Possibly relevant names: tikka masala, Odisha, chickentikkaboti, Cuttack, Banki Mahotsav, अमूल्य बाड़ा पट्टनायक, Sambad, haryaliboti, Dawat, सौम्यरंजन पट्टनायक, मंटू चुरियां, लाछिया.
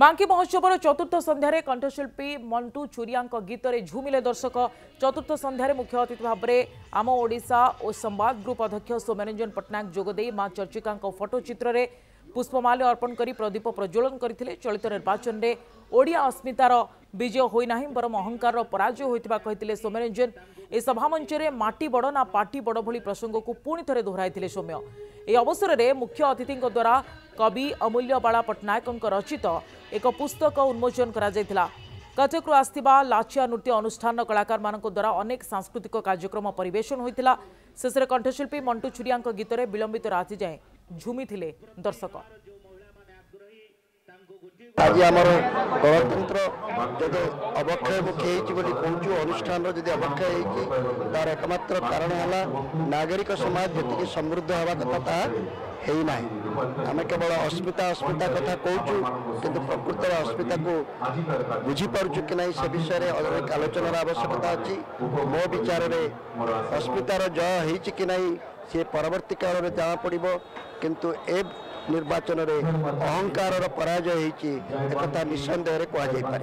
मांकी महोत्सव चतुर्थ संध्यारे कंठशिल्पी मंटू चुरियां गीत रे झूमिले दर्शक। चतुर्थ संध्यारे मुख्य अतिथि भाव में आम ओडिशा और संवाद ग्रुप अध्यक्ष सौम्यरंजन पट्टनायक जोगदे माँ चर्चिका फोटोचित्र रे पुष्पमाल्य अर्पण कर प्रदीप प्रज्वलन करते। चलित निर्वाचन में ओडिया अस्मितार विजय होना बरम अहंकार पराजय होता कहते सौम्यरंजन। ए सभामंच में माटी बड़ ना पार्टी बड़ भली प्रसंग को पुणि थे दोहराई सौम्य। ए अवसर में मुख्य अतिथि द्वारा कवि अमूल्य बाड़ा पट्टनायक रचित एक पुस्तक उन्मोचन करा। कटकू आसवा लाछिया नृत्य अनुष्ठान कलाकार मान द्वारा अनेक सांस्कृतिक कार्यक्रम परेषण होता। शेषे कंठशिल्पी मंटू चुरियां गीत में विलंबित राति जाए झूमी थिले दर्शक। आज आमर गणतंत्र जब अवक्षय मुखी कहूँ अनुष्ठान जब अवक्षय तार एकमात्र कारण है नागरिक समाज जी समृद्ध हवा कथा ताना। आम केवल अस्मिता अस्मिता कथा कहूँ कि प्रकृत अस्मिता को बुझीपार्चु कि नहीं से विषय में अनेक आलोचनार आवश्यकता अच्छी। मो विचार में अस्मितार जय हो नहीं सी परवर्त काल में जाना पड़े किंतु ए निर्वाचन रे अहंकार पराजय होता निसंदेह कह।